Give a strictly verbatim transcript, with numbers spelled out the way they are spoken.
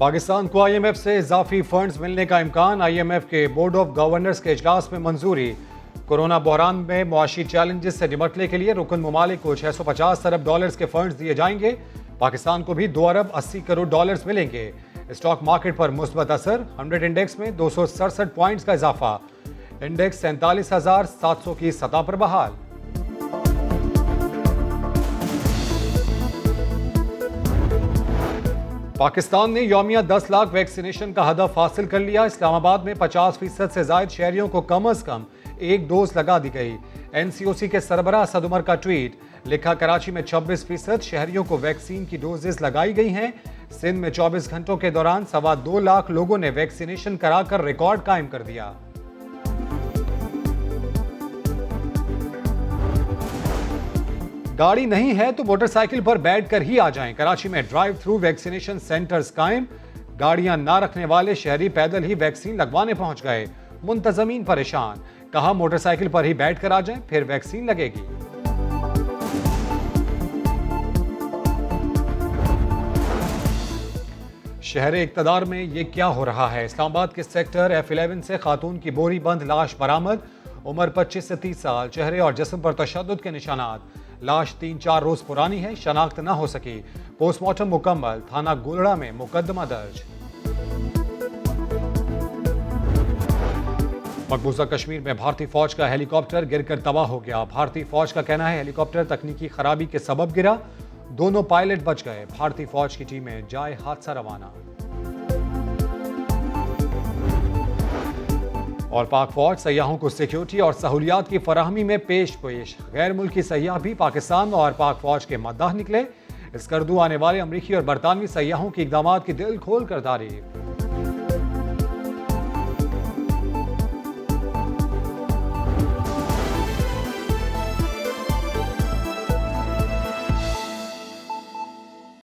पाकिस्तान को आई M F से इजाफी funds मिलने का इम्कान। आई एम एफ के बोर्ड ऑफ गवर्नर्स के इजलास में मंजूरी। कोरोना बहरान में मुआशी चैलेंजेस से निपटने के लिए रुकन ममालिक को छः सौ पचास अरब डॉलर्स के फंड्स दिए जाएंगे। पाकिस्तान को भी दो अरब अस्सी करोड़ डॉलर्स मिलेंगे। स्टॉक मार्केट पर मुस्बत असर। हंड्रेड इंडेक्स में दो सौ सड़सठ पॉइंट्स का इजाफा। इंडेक्स सैंतालीस हजार सात सौ की सतह पर बहाल। पाकिस्तान ने योमिया दस लाख वैक्सीनेशन का हदफ हासिल कर लिया। इस्लामाबाद में पचास फीसद से ज्यादा शहरियों को कम अज कम एक डोज लगा दी गई। एनसीओसी के सरबराह असद उमर का ट्वीट, लिखा कराची में छब्बीस फीसद शहरियों को वैक्सीन की डोजेस लगाई गई हैं। सिंध में चौबीस घंटों के दौरान सवा दो लाख लोगों ने वैक्सीनेशन कराकर रिकॉर्ड कायम कर दिया। गाड़ी नहीं है तो मोटरसाइकिल पर बैठकर ही आ जाएं। कराची में ड्राइव थ्रू वैक्सीनेशन सेंटर्स कायम। गाड़ियां ना रखने वाले शहरी पैदल ही वैक्सीन लगवाने पहुंच गए। मुंतजमीन परेशान, कहा मोटरसाइकिल पर ही बैठकर आ जाएं, फिर वैक्सीन लगेगी। शहर इक्तदार में ये क्या हो रहा है। इस्लामाबाद के सेक्टर एफ इलेवन से खातून की बोरी बंद लाश बरामद। उम्र पच्चीस से तीस साल। चेहरे और जिस्म पर तशद्दुद के निशानात। लाश तीन चार रोज पुरानी है, शनाख्त ना हो सकी। पोस्टमार्टम मुकम्मल। थाना गोलड़ा में मुकदमा दर्ज। मकबूजा कश्मीर में भारतीय फौज का हेलीकॉप्टर गिरकर तबाह हो गया। भारतीय फौज का कहना है हेलीकॉप्टर तकनीकी खराबी के सबब गिरा, दोनों पायलट बच गए। भारतीय फौज की टीमें जाए हादसा रवाना। और पाक फौज सयाहों को सिक्योरिटी और सहूलियात की फराहमी में पेश पेश। गैर मुल्की सयाह भी पाकिस्तान और पाक फौज के मद्दाह निकले। इस कर्दू आने वाले अमरीकी और बरतानवी सयाहों की इकदामात की दिल खोल कर तारीफ।